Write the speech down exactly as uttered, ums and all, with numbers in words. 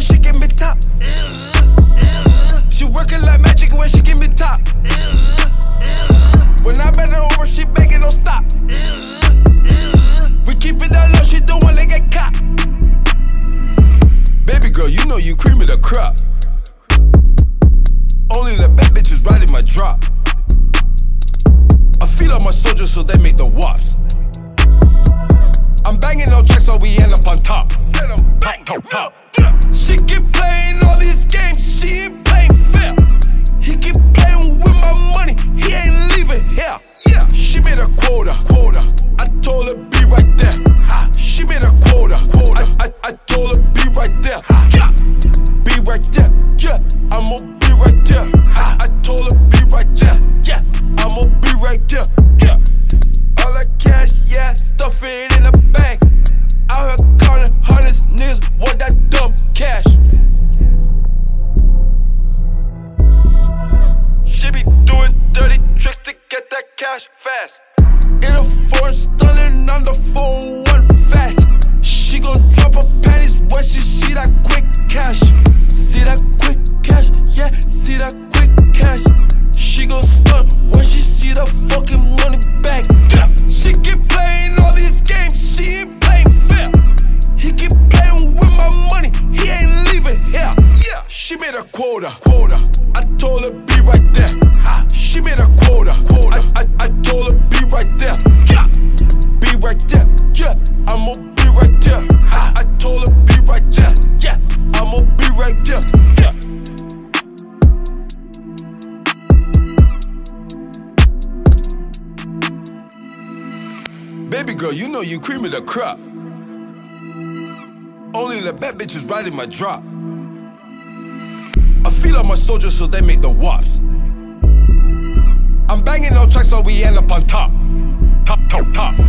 so she give me top. She working like magic when she give me top. When I bend her over, she begging don't stop. We keep it that low, she don't wanna get caught. Baby girl, you know you cream of the crop. Only the bad bitches riding my drop. I feed on my soldiers so they make the wops. I'm banging no checks so we end up on top. Set 'em back, top, top. She keep playing all these games, she ain't playing fair. He keep playing with my money, he ain't leaving here. Yeah, she made a quota, quota. I told her be right there. Ha. She made a quota, quota. I, I, I told her be right there. Ha. Yeah, be right there. Yeah, I'ma be right there. Ha. I, I told her be right there. Yeah, I'ma be right there. Yeah, all that cash, yeah, stuff it in the bank. Out here calling hundreds, niggas want that dumb cash. She be doing dirty tricks to get that cash fast. In a foreign stunning on the four one fast. She gon' drop her panties when she see that quick cash. See that quick cash, yeah, see that quick cash. She gon' stun when she see the fucking money back. She keep playing all these games, she ain't playing fair. He keep playing with my money, he ain't leaving here. Yeah, she made a quota, quota. I told her be right there. Ha. She made a quota, quota. I, I, I told her be right there. Yeah, be right there. Yeah, I'ma be right there. Ha. I told her be right there. Yeah, I'ma be right there. Yeah. Baby girl, you know you cream of the crop. Only the bad bitches riding my drop. I feed on my soldiers so they make the wops. I'm banging no tracks so we end up on top. Top, top, top.